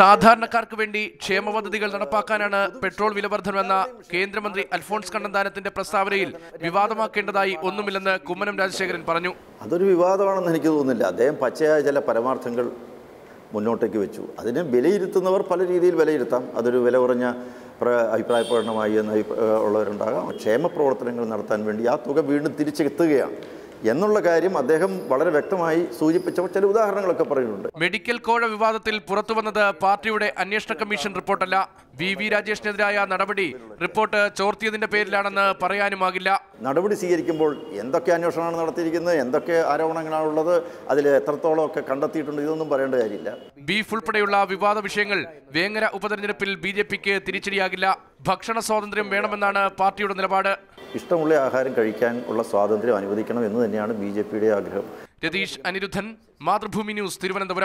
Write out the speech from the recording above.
സാധാരണക്കാർക്ക് വേണ്ടി ക്ഷേമ പദ്ധതികൾ നടപ്പാക്കാനാണ് പെട്രോൾ വിലവർദ്ധനവെന്ന കേന്ദ്രമന്ത്രി അൽഫോൺസ് കണ്ണന്താനത്തിന്റെ പ്രസ്താവനയിൽ വിവാദമാക്കേണ്ടതായി ഒന്നുമില്ലെന്ന് കുമ്മനം രാജശേഖരൻ പറഞ്ഞു. അതൊരു വിവാദമാണെന്ന് എനിക്ക് തോന്നുന്നില്ല. അദ്ദേഹം പച്ചയായ ചില പരമാർത്ഥങ്ങൾ മുന്നോട്ടേക്ക് വെച്ചു. അതിനെ വിലയിരുത്തുന്നവർ പല രീതിയിൽ വിലയിരുത്താം. അതൊരു വില കുറഞ്ഞ അഭിപ്രായ പ്രകടനമായി എന്ന് ഉള്ളവരുണ്ടാകാം. ക്ഷേമ പ്രവർത്തനങ്ങൾ നടത്താൻ വേണ്ടി ആ തുക വീണ്ടും തിരിച്ചെത്തുകയാണ് എന്നുള്ള കാര്യം അദ്ദേഹം വളരെ വ്യക്തമായി സൂചിപ്പിച്ച ചില ഉദാഹരണങ്ങളൊക്കെ പറയുന്നുണ്ട്. മെഡിക്കൽ കോഴ വിവാദത്തിൽ പുറത്തുവന്നത് പാർട്ടിയുടെ അന്വേഷണ കമ്മീഷൻ റിപ്പോർട്ടല്ല. വി രാജേഷിനെതിരായ നടപടി റിപ്പോർട്ട് ചോർത്തിയതിന്റെ പേരിലാണെന്ന് പറയാനുമാകില്ല. നടപടി സ്വീകരിക്കുമ്പോൾ എന്തൊക്കെ അന്വേഷണമാണ് നടത്തിയിരിക്കുന്നത്, എന്തൊക്കെ ആരോപണങ്ങളാണുള്ളത്, അതിൽ എത്രത്തോളം ഒക്കെ കണ്ടെത്തിയിട്ടുണ്ട്, ഇതൊന്നും പറയേണ്ട കാര്യമില്ല. ബീഫ് ഉൾപ്പെടെയുള്ള വിവാദ വിഷയങ്ങൾ വേങ്ങര ഉപതെരഞ്ഞെടുപ്പിൽ ബിജെപിക്ക് തിരിച്ചടിയാകില്ല. ഭക്ഷണ സ്വാതന്ത്ര്യം വേണമെന്നാണ് പാർട്ടിയുടെ നിലപാട്. ഇഷ്ടമുള്ള ആഹാരം കഴിക്കാൻ ഉള്ള സ്വാതന്ത്ര്യം അനുവദിക്കണം എന്ന് തന്നെയാണ് ബിജെപിയുടെ ആഗ്രഹം. രതീഷ് അനിരുദ്ധൻ, മാതൃഭൂമി ന്യൂസ്, തിരുവനന്തപുരം.